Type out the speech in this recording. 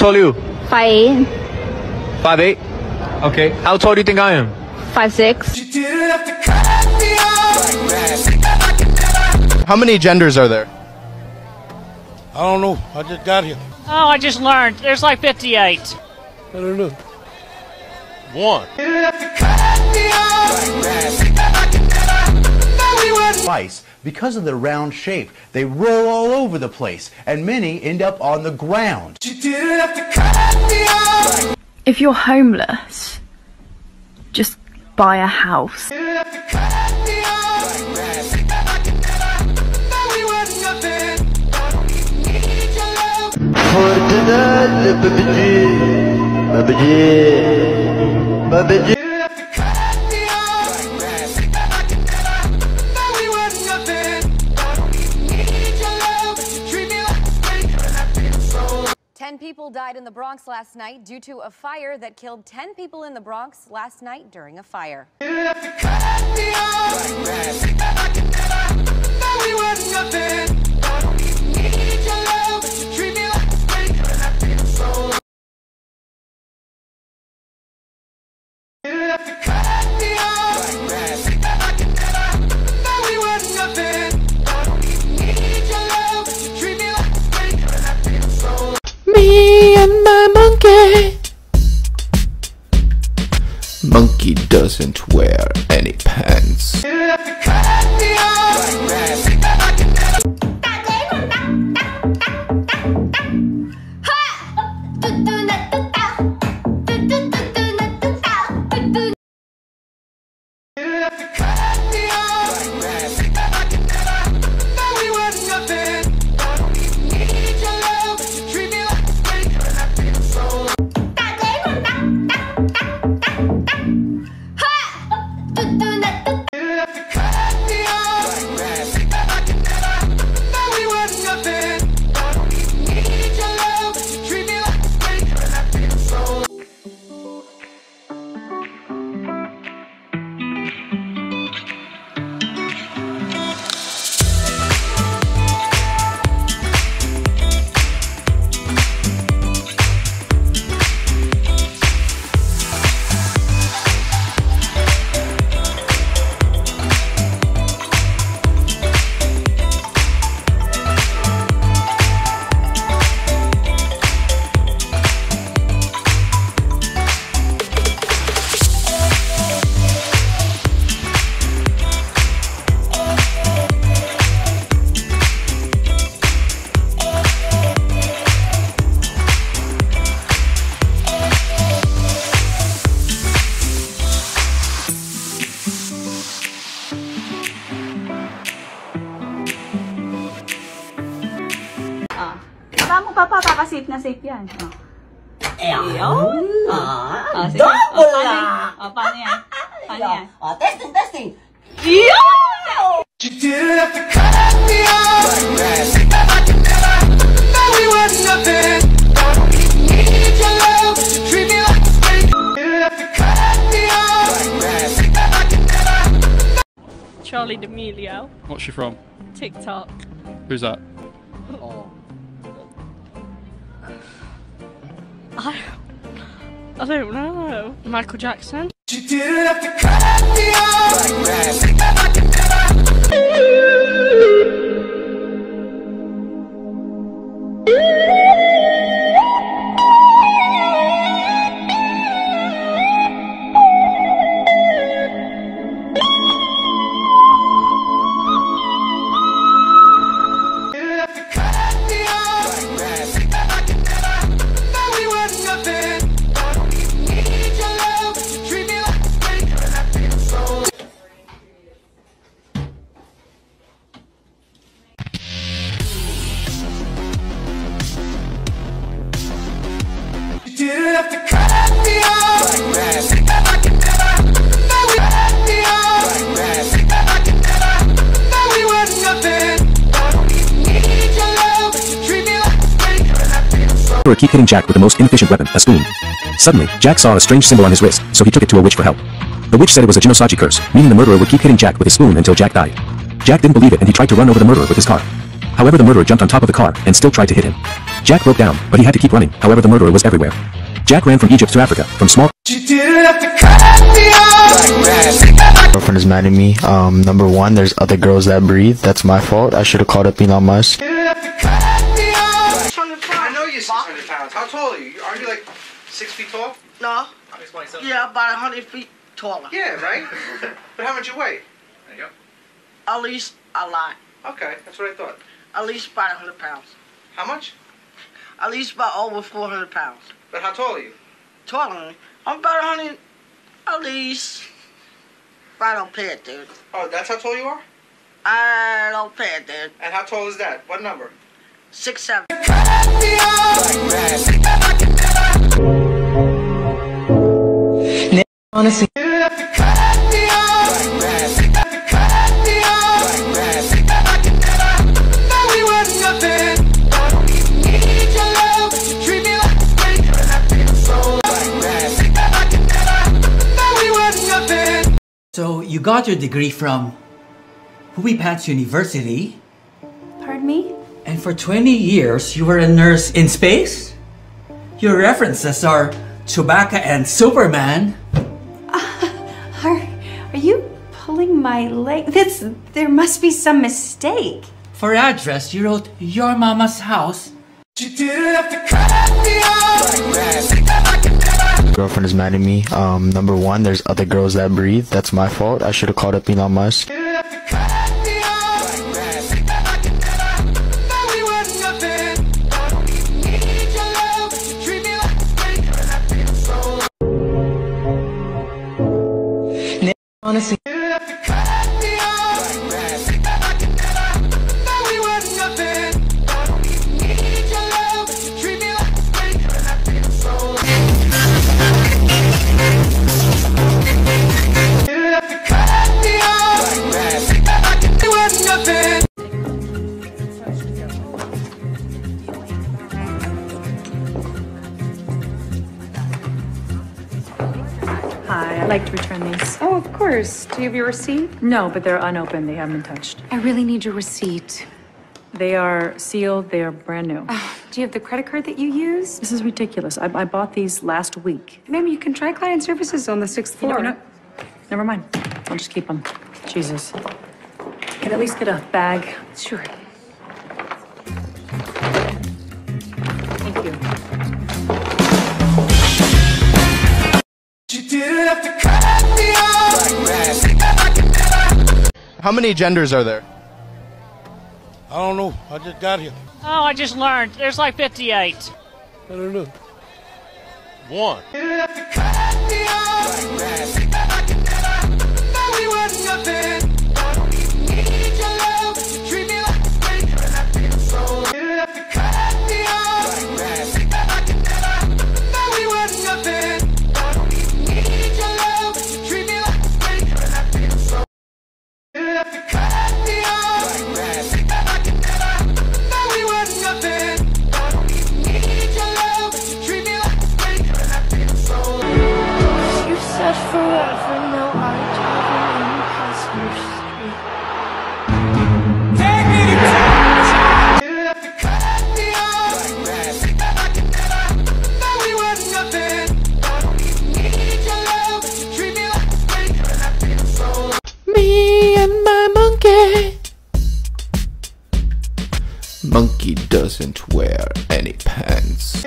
How tall are you? 5'8". 5'8"? Okay. How tall do you think I am? 5'6". How many genders are there? I don't know. I just got here. Oh, I just learned. There's like 58. I don't know. One. Twice, because of the round shape, they roll all over the place, and many end up on the ground. If you're homeless, just buy a house. People died in the Bronx last night due to a fire that killed 10 people in the Bronx last night during a fire. Monkey doesn't wear any pants. Safe na safe yan. Oh. Ayun! Double na! O, paano yan? Paano yan? O, testing, testing! Ayun! You didn't have to cut me off. That we were nothing. Need your love. Treat me like a snake. You didn't have to cut me off. Charlie D'Amelio. What's she from? TikTok. Who's that? Oh. I don't know. Michael Jackson. She didn't have to cut me off. A key hitting Jack with the most inefficient weapon, a spoon. Suddenly, Jack saw a strange symbol on his wrist, so he took it to a witch for help. The witch said it was a Jinosaji curse, meaning the murderer would keep hitting Jack with his spoon until Jack died. Jack didn't believe it and he tried to run over the murderer with his car. However, the murderer jumped on top of the car and still tried to hit him. Jack broke down, but he had to keep running. However, the murderer was everywhere. Jack ran from Egypt to Africa, from small. You didn't have to cut me off. My girlfriend is mad at me. Number one, there's other girls that breathe. That's my fault. I should have called up Elon Musk. You didn't have to cut me off. 600 pounds. I know you're 600 pounds. How tall are you? Aren't you like 6 feet tall? No. Yeah, about 100 feet taller. Yeah, right? But how much you weigh? There you go. At least a lot. Okay, that's what I thought. At least about 100 pounds. How much? At least about over 400 pounds. But how tall are you? Taller than me. I'm about 100, at least. But I don't pay it, dude. Oh, that's how tall you are? I don't pay it, dude. And how tall is that? What number? 6'7". Honestly. So you got your degree from Huipat's University. Pardon me? And for 20 years you were a nurse in space? Your references are Chewbacca and Superman. Are you pulling my leg? There must be some mistake. For address, you wrote your mama's house. You didn't have to cut me off. My girlfriend is mad at me. Number one, there's other girls that breathe. That's my fault. I should have called up Elon Musk. Honestly. You didn't have to cut me off. No, we were nothing. I don't even need your love. You treat me like a snake. You're not being so. You didn't have to cut me off. We were nothing. Hi, I'd like to return these. Oh, of course. Do you have your receipt? No, but they're unopened. They haven't been touched. I really need your receipt. They are sealed. They are brand new. Do you have the credit card that you used? This is ridiculous. I bought these last week. Maybe you can try client services on the 6th floor. No, never mind. I'll just keep them. Jesus. Can I at least get a bag? Sure. Thank you. You didn't have to cut. How many genders are there? I don't know. I just got here. Oh, I just learned. There's like 58. I don't know. One. Monkey doesn't wear any pants.